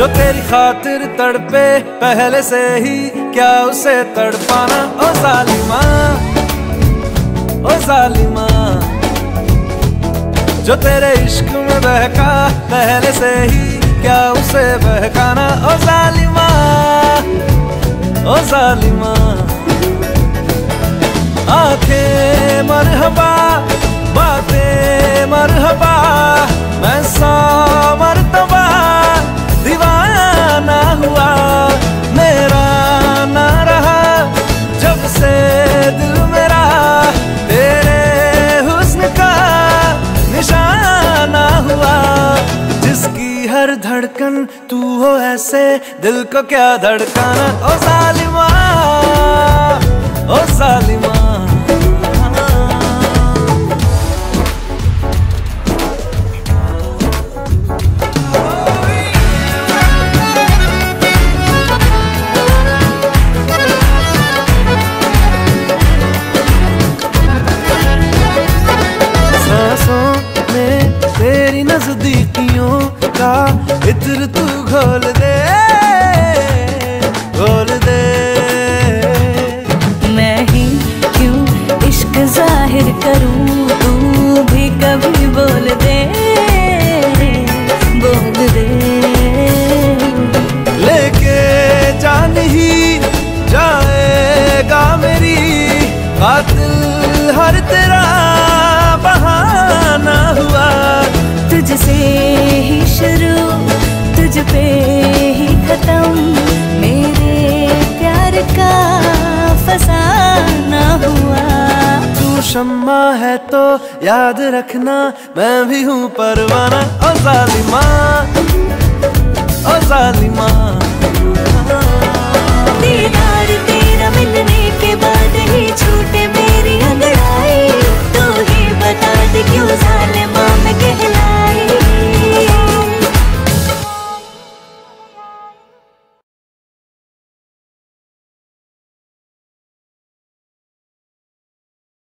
जो तेरी खातिर तड़पे पहले से ही, क्या उसे तड़पाना। ओ ज़ालिमा, ओ ज़ालिमा, जो तेरे इश्क में बहका पहले से ही, क्या उसे बहकाना। ओ ज़ालिमा, ओ ज़ालिमा, आंखें मरहबा बातें मरहबा, मैं सौ मरतबा दीवाना हुआ, मेरा ना रहा जब से दिल मेरा तेरे हुस्न का निशाना हुआ। जिसकी हर धड़कन तू हो ऐसे दिल को क्या धड़काना। ओ ज़ालिमा, ओ ज़ालिमा। नज़दीकियों का इत्र तू घोल दे, घोल दे। मैं ही क्यों इश्क जाहिर करूं, तू भी कभी बोल दे, बोल दे। लेके जान ही जाएगा मेरी कातिल हर तेरा बहाना हुआ। तुझसे ही शुरू तुझ पे ही खत्म, मेरे प्यार का फसाना हुआ। तू शम्मा है तो याद रखना, मैं भी हूँ परवाना। ओ ज़ालिमा, ओ ज़ालिमा।